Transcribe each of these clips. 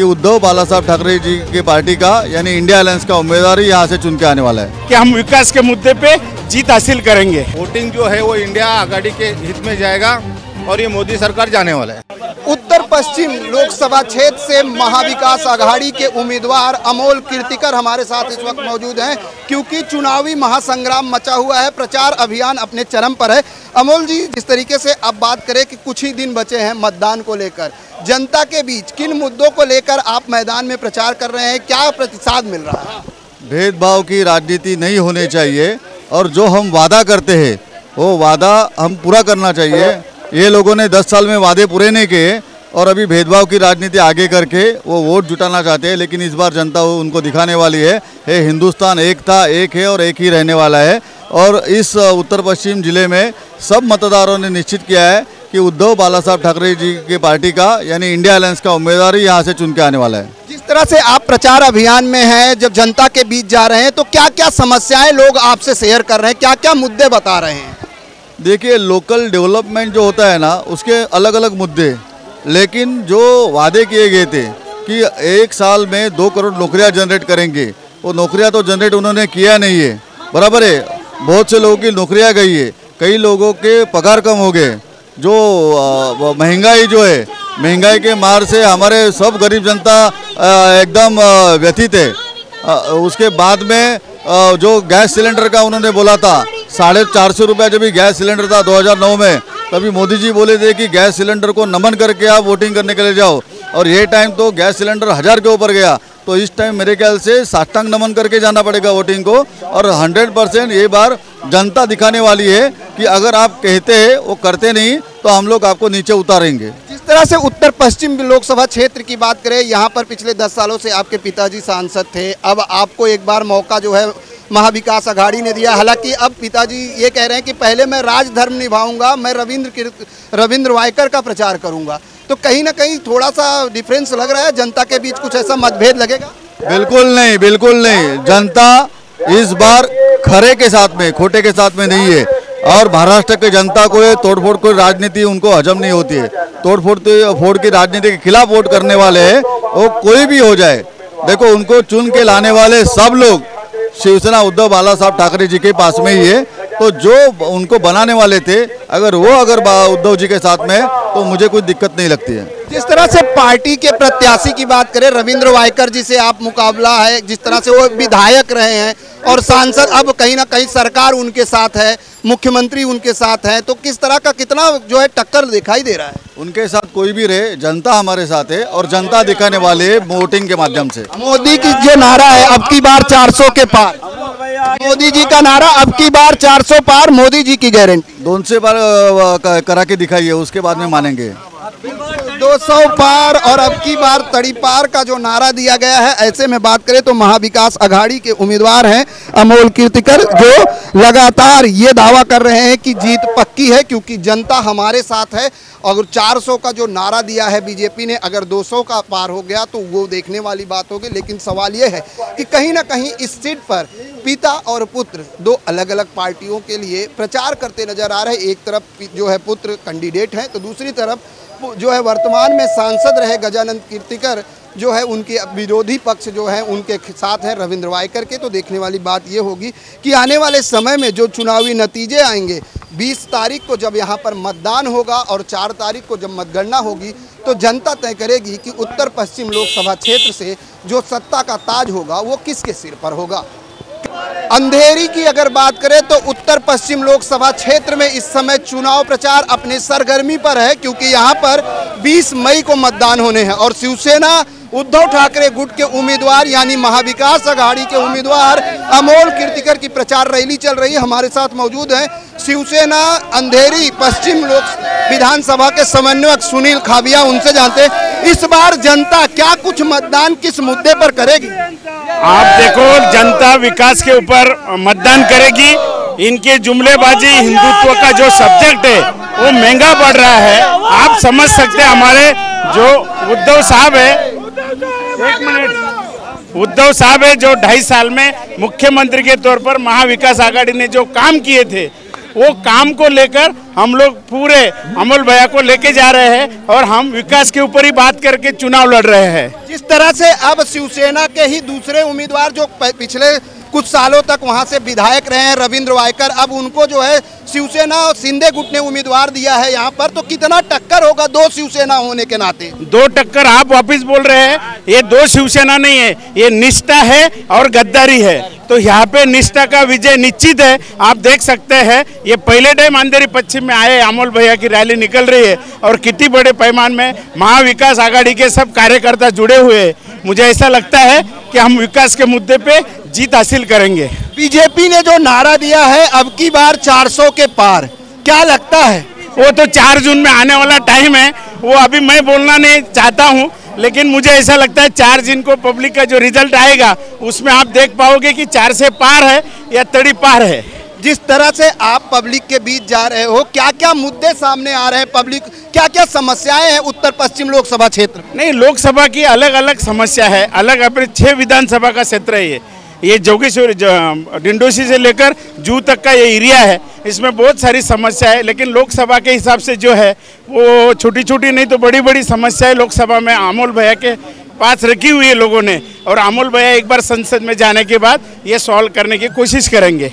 कि उद्धव बालासाहेब ठाकरे जी की पार्टी का यानी इंडिया अलायंस का उम्मीदवार ही यहाँ से चुन के आने वाला है कि हम विकास के मुद्दे पे जीत हासिल करेंगे। वोटिंग जो है वो इंडिया अघाड़ी के हित में जाएगा और ये मोदी सरकार जाने वाला है। उत्तर पश्चिम लोकसभा क्षेत्र से महाविकास अघाड़ी के उम्मीदवार अमोल कीर्तिकर हमारे साथ इस वक्त मौजूद हैं, क्योंकि चुनावी महासंग्राम मचा हुआ है, प्रचार अभियान अपने चरम पर है। अमोल जी, जिस तरीके से अब बात करें कि कुछ ही दिन बचे हैं मतदान को लेकर, जनता के बीच किन मुद्दों को लेकर आप मैदान में प्रचार कर रहे हैं, क्या प्रतिसाद मिल रहा है? भेदभाव की राजनीति नहीं होनी चाहिए और जो हम वादा करते हैं वो वादा हम पूरा करना चाहिए। ये लोगों ने 10 साल में वादे पूरे नहीं किए और अभी भेदभाव की राजनीति आगे करके वो वोट जुटाना चाहते हैं, लेकिन इस बार जनता उनको दिखाने वाली है ये हिंदुस्तान एक था, एक है और एक ही रहने वाला है। और इस उत्तर पश्चिम जिले में सब मतदारों ने निश्चित किया है कि उद्धव बालासाहेब ठाकरे जी की पार्टी का यानी इंडिया अलायंस का उम्मीदवार ही यहाँ से चुन के आने वाला है। जिस तरह से आप प्रचार अभियान में हैं, जब जनता के बीच जा रहे हैं तो क्या क्या समस्याएँ लोग आपसे शेयर कर रहे हैं, क्या क्या मुद्दे बता रहे हैं? देखिए, लोकल डेवलपमेंट जो होता है ना, उसके अलग अलग मुद्दे, लेकिन जो वादे किए गए थे कि 1 साल में 2 करोड़ नौकरियां जनरेट करेंगे, वो नौकरियां तो जनरेट उन्होंने किया नहीं है। बराबर है, बहुत से लोगों की नौकरियां गई है, कई लोगों के पगार कम हो गए, जो महंगाई जो है, महंगाई के मार से हमारे सब गरीब जनता एकदम व्यथित है। उसके बाद में जो गैस सिलेंडर का उन्होंने बोला था 450 रुपया जब भी गैस सिलेंडर था 2009 में, तभी मोदी जी बोले थे कि गैस सिलेंडर को नमन करके आप वोटिंग करने के लिए जाओ, और ये टाइम तो गैस सिलेंडर 1000 के ऊपर गया। तो इस टाइम मेरे ख्याल से साष्टांग नमन करके जाना पड़ेगा वोटिंग को, और 100% ये बार जनता दिखाने वाली है कि अगर आप कहते हैं वो करते नहीं तो हम लोग आपको नीचे उतारेंगे। जिस तरह से उत्तर पश्चिम लोकसभा क्षेत्र की बात करें, यहाँ पर पिछले 10 सालों से आपके पिताजी सांसद थे, अब आपको एक बार मौका जो है महाविकास अघाड़ी ने दिया। हालांकि अब पिताजी ये कह रहे हैं कि पहले मैं राजधर्म निभाऊंगा, मैं रविंद्र वायकर का प्रचार करूंगा, तो कहीं ना कहीं थोड़ा सा डिफरेंस लग रहा है, जनता के बीच कुछ ऐसा मतभेद लगेगा? बिल्कुल नहीं, बिल्कुल नहीं। जनता इस बार खरे के साथ में, खोटे के साथ में नहीं है, और महाराष्ट्र के जनता को ये तोड़फोड़ की राजनीति उनको हजम नहीं होती है। तोड़फोड़ की राजनीति के खिलाफ वोट करने वाले हैं वो कोई भी हो जाए। देखो, उनको चुन के लाने वाले सब लोग शिवसेना उद्धव बालासाहेब ठाकरे जी के पास में ही है, तो जो उनको बनाने वाले थे अगर वो उद्धव जी के साथ में है तो मुझे कोई दिक्कत नहीं लगती है। जिस तरह से पार्टी के प्रत्याशी की बात करें, रविंद्र वायकर जी से आप मुकाबला है, जिस तरह से वो विधायक रहे हैं और सांसद, अब कहीं ना कहीं सरकार उनके साथ है, मुख्यमंत्री उनके साथ है, तो किस तरह का कितना जो है टक्कर दिखाई दे रहा है? उनके साथ कोई भी रहे, जनता हमारे साथ है और जनता दिखाने वाले वोटिंग के माध्यम से। मोदी की जो नारा है, अब की बार 400 के पार, मोदी जी का नारा, अब की बार 400 पार, मोदी जी की गारंटी। 200 पार करा के दिखाइए, उसके बाद में मानेंगे। 200 पार और अब की बार 300 पार का जो नारा दिया गया है, ऐसे में बात करें तो महाविकास अघाड़ी के उम्मीदवार हैं अमोल कीर्तिकर, जो लगातार ये दावा कर रहे हैं कि जीत पक्की है क्योंकि जनता हमारे साथ है। और 400 का जो नारा दिया है बीजेपी ने, अगर 200 का पार हो गया तो वो देखने वाली बात होगी। लेकिन सवाल ये है कि कहीं ना कहीं इस सीट पर पिता और पुत्र दो अलग अलग पार्टियों के लिए प्रचार करते नजर आ रहे हैं। एक तरफ जो है पुत्र कैंडिडेट हैं, तो दूसरी तरफ जो है वर्तमान में सांसद रहे गजानंद कीर्तिकर जो है उनके विरोधी पक्ष जो है उनके साथ हैं रविंद्र वायकर के। तो देखने वाली बात ये होगी कि आने वाले समय में जो चुनावी नतीजे आएंगे, 20 तारीख को जब यहाँ पर मतदान होगा और 4 तारीख को जब मतगणना होगी, तो जनता तय करेगी कि उत्तर पश्चिम लोकसभा क्षेत्र से जो सत्ता का ताज होगा वो किसके सिर पर होगा। अंधेरी की अगर बात करें तो उत्तर पश्चिम लोकसभा क्षेत्र में इस समय चुनाव प्रचार अपने सरगर्मी पर है, क्योंकि यहाँ पर 20 मई को मतदान होने हैं और शिवसेना उद्धव ठाकरे गुट के उम्मीदवार यानी महाविकास अघाड़ी के उम्मीदवार अमोल कीर्तिकर की प्रचार रैली चल रही है। हमारे साथ मौजूद हैं शिवसेना अंधेरी पश्चिम लोक विधानसभा के समन्वयक सुनील खाबिया, उनसे जानते हैं इस बार जनता क्या कुछ मतदान किस मुद्दे पर करेगी। आप देखो, जनता विकास के ऊपर मतदान करेगी। इनके जुमलेबाजी, हिंदुत्व का जो सब्जेक्ट है वो महंगा बढ़ रहा है। आप समझ सकते हैं, हमारे जो उद्धव साहब है, एक मिनट, उद्धव साहब है जो 2.5 साल में मुख्यमंत्री के तौर पर महाविकास आघाड़ी ने जो काम किए थे वो काम को लेकर हम लोग पूरे अमोल भैया को लेके जा रहे हैं और हम विकास के ऊपर ही बात करके चुनाव लड़ रहे हैं। जिस तरह से अब शिवसेना के ही दूसरे उम्मीदवार जो पिछले कुछ सालों तक वहां से विधायक रहे हैं रविंद्र वायकर, अब उनको जो है शिवसेना और शिंदे गुट ने उम्मीदवार दिया है यहाँ पर, तो कितना टक्कर होगा दो शिवसेना होने के नाते? दो टक्कर आप वापस बोल रहे हैं, ये दो शिवसेना नहीं है, ये निष्ठा है और गद्दारी है। तो यहाँ पे निष्ठा का विजय निश्चित है। आप देख सकते हैं ये पहले टाइम अंधेरी पश्चिम में आए, अमोल भैया की रैली निकल रही है और कितनी बड़े पैमाने में महाविकास अघाड़ी के सब कार्यकर्ता जुड़े हुए हैं। मुझे ऐसा लगता है कि हम विकास के मुद्दे पे जीत हासिल करेंगे। बीजेपी ने जो नारा दिया है अब की बार 400 के पार, क्या लगता है? वो तो 4 जून में आने वाला टाइम है, वो अभी मैं बोलना नहीं चाहता हूँ, लेकिन मुझे ऐसा लगता है 4 जून को पब्लिक का जो रिजल्ट आएगा उसमें आप देख पाओगे कि 4 से पार है या तड़ी पार है। जिस तरह से आप पब्लिक के बीच जा रहे हो, क्या क्या मुद्दे सामने आ रहे हैं? पब्लिक क्या क्या समस्याएं हैं उत्तर पश्चिम लोकसभा क्षेत्र? नहीं, लोकसभा की अलग अलग समस्या है, अलग अपने 6 विधानसभा का क्षेत्र है ये जोगेश्वरी डिंडोसी से लेकर जू तक का ये एरिया है, इसमें बहुत सारी समस्या है। लेकिन लोकसभा के हिसाब से जो है वो छोटी छोटी नहीं तो बड़ी बड़ी समस्याएं लोकसभा में अमोल भैया के पास रखी हुई है लोगों ने, और अमोल भैया एक बार संसद में जाने के बाद ये सॉल्व करने की कोशिश करेंगे।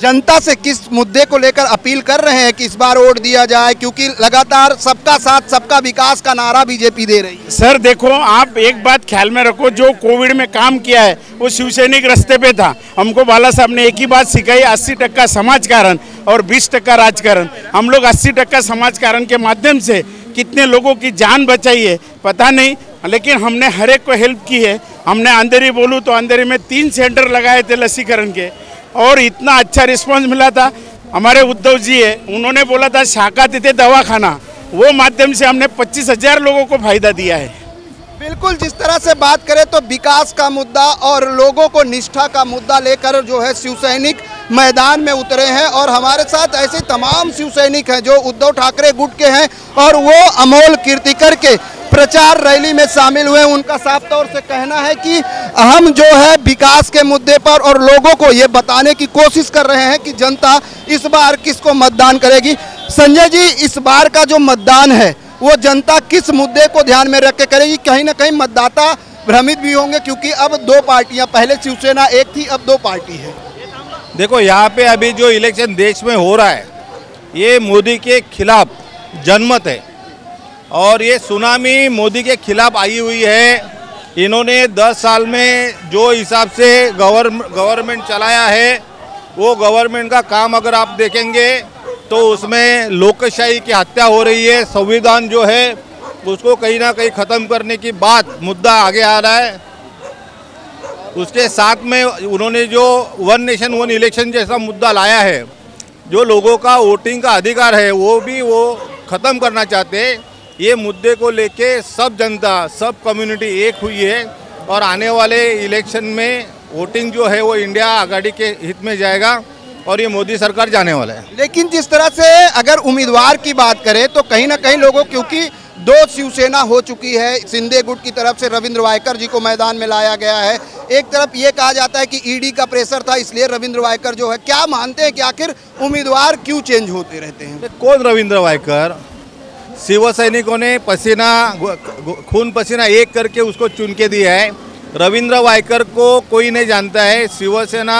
जनता से किस मुद्दे को लेकर अपील कर रहे हैं कि इस बार वोट दिया जाए, क्योंकि लगातार सबका साथ सबका विकास का नारा बीजेपी दे रही है? सर देखो, आप एक बात ख्याल में रखो, जो कोविड में काम किया है वो शिवसैनिक रास्ते पे था। हमको बाला साहब ने एक ही बात सिखाई, 80% समाजकारण और 20% राजकारण। हम लोग 80% समाजकारण के माध्यम से कितने लोगों की जान बचाई है पता नहीं, लेकिन हमने हर एक को हेल्प की है। हमने अंधेरी बोलूँ तो अंधेरी में 3 सेंटर लगाए थे लसीकरण के और इतना अच्छा रिस्पांस मिला था। हमारे उद्धव जी है, उन्होंने बोला था शाखा तिथे दवाखाना, वो माध्यम से हमने 25,000 लोगों को फायदा दिया है। बिल्कुल, जिस तरह से बात करें तो विकास का मुद्दा और लोगों को निष्ठा का मुद्दा लेकर जो है शिवसैनिक मैदान में उतरे हैं और हमारे साथ ऐसे तमाम शिवसैनिक हैं जो उद्धव ठाकरे गुट के हैं और वो अमोल कीर्तिकर के प्रचार रैली में शामिल हुए। उनका साफ तौर से कहना है कि हम जो है विकास के मुद्दे पर और लोगों को ये बताने की कोशिश कर रहे हैं कि जनता इस बार किसको मतदान करेगी। संजय जी, इस बार का जो मतदान है वो जनता किस मुद्दे को ध्यान में रख के करेगी? कहीं ना कहीं मतदाता भ्रमित भी होंगे क्योंकि अब 2 पार्टियां, पहले शिवसेना एक थी अब 2 पार्टी है। देखो यहाँ पे अभी जो इलेक्शन देश में हो रहा है ये मोदी के खिलाफ जनमत है और ये सुनामी मोदी के खिलाफ आई हुई है। इन्होंने 10 साल में जो हिसाब से गवर्नमेंट चलाया है वो गवर्नमेंट का काम अगर आप देखेंगे तो उसमें लोकशाही की हत्या हो रही है। संविधान जो है उसको कहीं ना कहीं ख़त्म करने की बात मुद्दा आगे आ रहा है। उसके साथ में उन्होंने जो 1 नेशन 1 इलेक्शन जैसा मुद्दा लाया है, जो लोगों का वोटिंग का अधिकार है वो भी वो ख़त्म करना चाहते हैं। ये मुद्दे को लेके सब जनता, सब कम्युनिटी एक हुई है और आने वाले इलेक्शन में वोटिंग जो है वो इंडिया अघाड़ी के हित में जाएगा और ये मोदी सरकार जाने वाला है। लेकिन जिस तरह से अगर उम्मीदवार की बात करें तो कहीं ना कहीं लोगों, क्योंकि 2 शिवसेना हो चुकी है, शिंदे गुट की तरफ से रविंद्र वायकर जी को मैदान में लाया गया है, एक तरफ ये कहा जाता है कि ईडी का प्रेशर था इसलिए रविंद्र वायकर जो है, क्या मानते हैं कि आखिर उम्मीदवार क्यों चेंज होते रहते हैं? कौन रविंद्र वायकर? शिव सैनिकों ने पसीना, खून पसीना एक करके उसको चुन के दिया है। रविंद्र वायकर को कोई नहीं जानता है। शिवसेना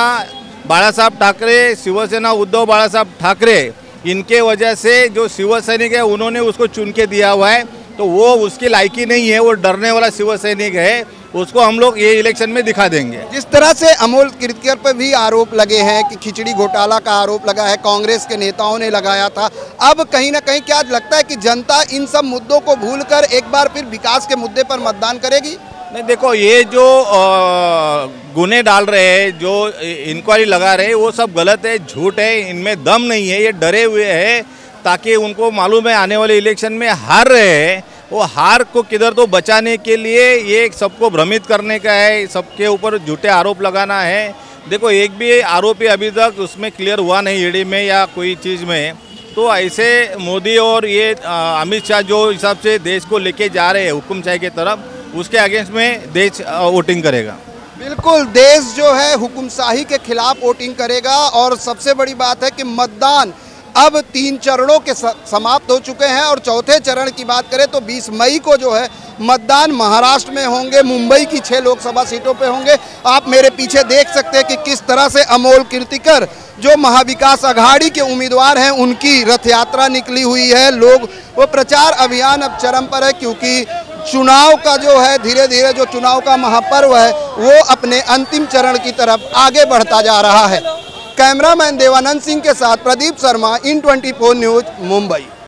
बाला साहब ठाकरे, शिवसेना उद्धव बाला साहब ठाकरे, इनके वजह से जो शिव सैनिक है उन्होंने उसको चुन के दिया हुआ है, तो वो उसकी लायकी नहीं है, वो डरने वाला शिव सैनिक है, उसको हम लोग ये इलेक्शन में दिखा देंगे। जिस तरह से अमोल कीर्तिकर पर भी आरोप लगे हैं कि खिचड़ी घोटाला का आरोप लगा है, कांग्रेस के नेताओं ने लगाया था, अब कहीं ना कहीं क्या लगता है कि जनता इन सब मुद्दों को भूलकर एक बार फिर विकास के मुद्दे पर मतदान करेगी? नहीं, देखो ये जो गुने डाल रहे हैं, जो इंक्वायरी लगा रहे हैं, वो सब गलत है, झूठ है, इनमें दम नहीं है, ये डरे हुए हैं ताकि उनको मालूम है आने वाले इलेक्शन में हार रहे हैं, वो हार को किधर तो बचाने के लिए ये सबको भ्रमित करने का है, सबके ऊपर झूठे आरोप लगाना है। देखो एक भी आरोपी अभी तक उसमें क्लियर हुआ नहीं, ईडी में या कोई चीज़ में, तो ऐसे मोदी और ये अमित शाह जो हिसाब से देश को लेके जा रहे हैं हुकुमशाही की तरफ, उसके अगेंस्ट में देश वोटिंग करेगा। बिल्कुल, देश जो है हुकुमशाही के खिलाफ वोटिंग करेगा। और सबसे बड़ी बात है कि मतदान अब 3 चरणों के समाप्त हो चुके हैं और चौथे चरण की बात करें तो 20 मई को जो है मतदान महाराष्ट्र में होंगे, मुंबई की 6 लोकसभा सीटों पे होंगे। आप मेरे पीछे देख सकते हैं कि किस तरह से अमोल कीर्तिकर जो महाविकास अघाड़ी के उम्मीदवार हैं उनकी रथ यात्रा निकली हुई है। लोग वो प्रचार अभियान अब चरम पर है क्योंकि चुनाव का जो है धीरे धीरे जो चुनाव का महापर्व है वो अपने अंतिम चरण की तरफ आगे बढ़ता जा रहा है। कैमरामैन देवानंद सिंह के साथ प्रदीप शर्मा, इन 24 न्यूज, मुंबई।